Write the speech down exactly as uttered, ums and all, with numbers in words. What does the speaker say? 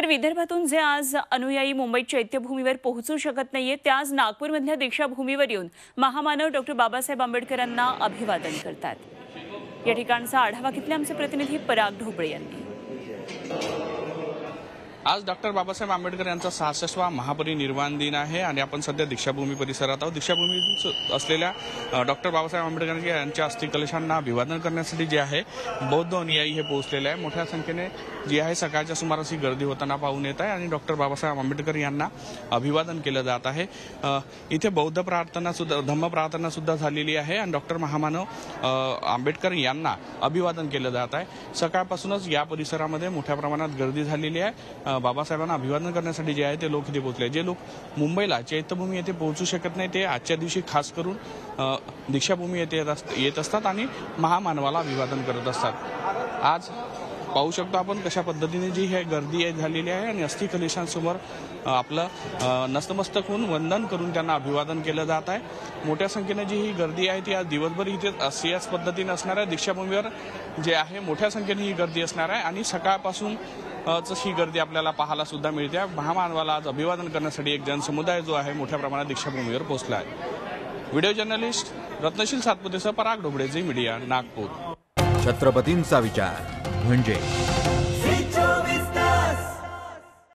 तर विदर्भातून जे आज अनुयायी मुंबईत चैत्यभूमीवर पोहोचू शकत नाहीये ते आज नागपूरमधल्या दीक्षाभूमीवर येऊन महामानव डॉक्टर बाबासाहेब आंबेडकरांना अभिवादन करतात। या ठिकाणचा आढावा घेतला आमचे प्रतिनिधी पराग ढोबळे यांनी। आज डॉक्टर बाबासाहेब आंबेडकर यांचा सहासष्टवा महापरिनिर्वाण दिन आहे आणि आपण सध्या दीक्षाभूमी परिसरात आहोत। दीक्षाभूमीत असलेल्या डॉक्टर बाबासाहेब आंबेडकर यांच्या अस्थिकलशांना अभिवादन करण्यासाठी जे आहे बौद्ध अनुयायी हे पोहोचलेले आहे। मोठ्या संख्येने जी आहे सकाळच्या सुमारास ही गर्दी होताना पाहून येत आहे आणि डॉक्टर बाबासाहेब आंबेडकर यांना अभिवादन केलं जात आहे। इथे बौद्ध प्रार्थना सुद्धा धम्म प्रार्थना सुद्धा झालेली आहे आणि डॉक्टर महामानव आंबेडकर यांना अभिवादन केलं जात आहे। सकाळपासूनच या परिसरामध्ये मोठ्या प्रमाणात गर्दी झालेली आहे। बाबासाहेबांना अभिवादन करण्यासाठी जे आहे ते लोक इथे पोहोचले। जे लोक मुंबईला चैत्यभूमी येथे पोहोचू शकत नाही ते आजच्या दिवशी खास करून दीक्षाभूमी येथे येत असतात आणि महामानवाला अभिवादन करत असतात। आज पाहू शकतो आपण कशा पद्धतीने जी हे गर्दी झालेली आहे आणि अस्थिकलशांसमोर आपलं नतमस्तक होऊन वंदन करून त्यांना अभिवादन केलं जात आहे। मोठ्या संख्येने जी ही गर्दी आहे ती आज दिवसभर इथे अशाच पद्धतीने असणार आहे। दीक्षाभूमीवर जे आहे मोठ्या संख्येने ही गर्दी असणार आहे आणि सकाळपासून ही गर्दी आपल्याला पाहायला सुद्धा मिळते आहे। महामानवाला आज अभिवादन करण्यासाठी एक जनसमुदाय जो आहे मोठ्या प्रमाणात दीक्षाभूमीवर पोहोचला आहे। व्हिडिओ जर्नलिस्ट रत्नशील सातपुतेसह पराग ढोबळे, झी मीडिया, नागपूर। छत्रपतींचा विचार म्हणजे